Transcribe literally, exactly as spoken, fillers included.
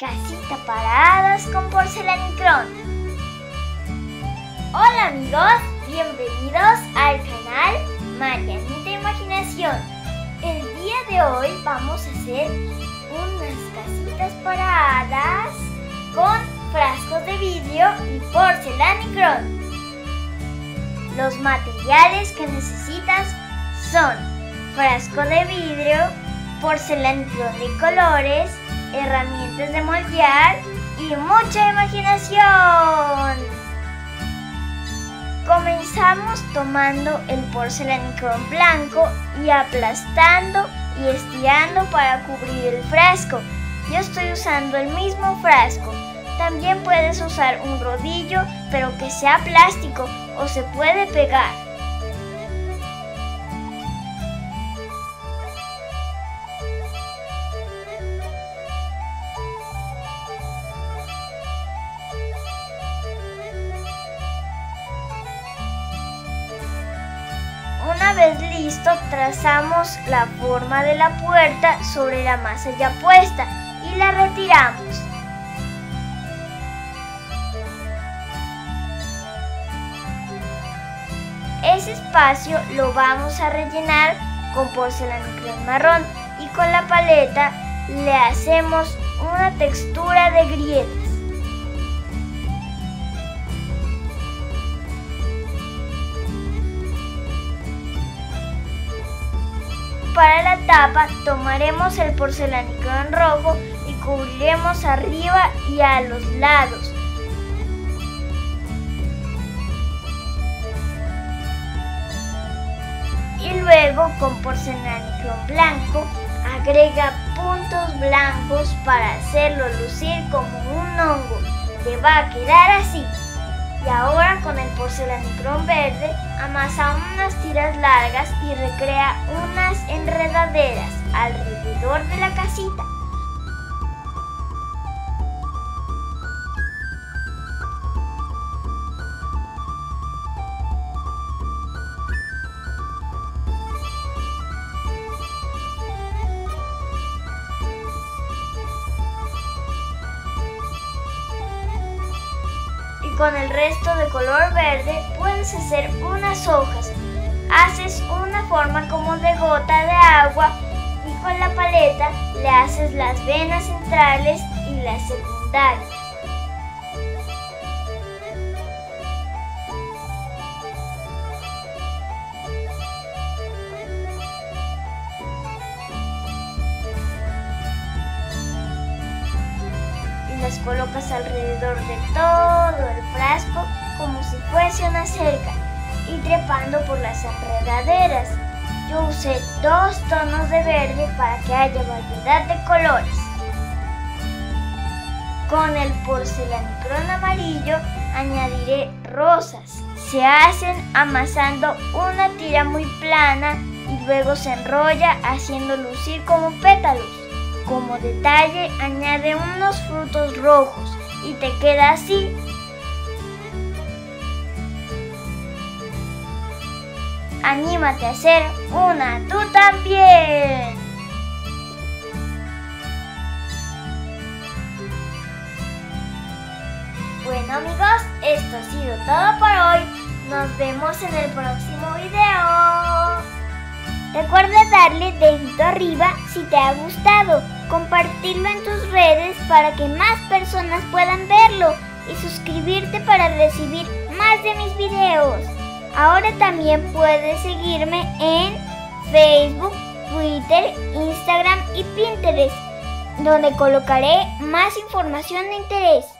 Casita paradas con porcelanicrón. Hola amigos, bienvenidos al canal Marianita Imaginación. El día de hoy vamos a hacer unas casitas paradas con frascos de vidrio y porcelanicrón. Los materiales que necesitas son frasco de vidrio, porcelanicrón de colores, herramientas de moldear y mucha imaginación. Comenzamos tomando el porcelanicrón blanco y aplastando y estirando para cubrir el frasco. Yo estoy usando el mismo frasco. También puedes usar un rodillo, pero que sea plástico o se puede pegar. Una vez listo, trazamos la forma de la puerta sobre la masa ya puesta y la retiramos. Ese espacio lo vamos a rellenar con porcelanicrón marrón y con la paleta le hacemos una textura de grietas. Para la tapa tomaremos el porcelanicrón rojo y cubriremos arriba y a los lados. Y luego con porcelanicrón blanco agrega puntos blancos para hacerlo lucir como un hongo. Te va a quedar así. Y ahora con el porcelanicrón verde amasa unas tiras largas y recrea unas enredaderas alrededor de la casita. Con el resto de color verde puedes hacer unas hojas. Haces una forma como de gota de agua y con la paleta le haces las venas centrales y las secundarias. Las colocas alrededor de todo el frasco como si fuese una cerca y trepando por las enredaderas. Yo usé dos tonos de verde para que haya variedad de colores. Con el porcelanicrón amarillo añadiré rosas. Se hacen amasando una tira muy plana y luego se enrolla haciendo lucir como pétalos. Como detalle, añade unos frutos rojos y te queda así. ¡Anímate a hacer una tú también! Bueno amigos, esto ha sido todo por hoy. Nos vemos en el próximo video. Recuerda darle dedito arriba si te ha gustado. Compartirlo en tus redes para que más personas puedan verlo y suscribirte para recibir más de mis videos. Ahora también puedes seguirme en Facebook, Twitter, Instagram y Pinterest, donde colocaré más información de interés.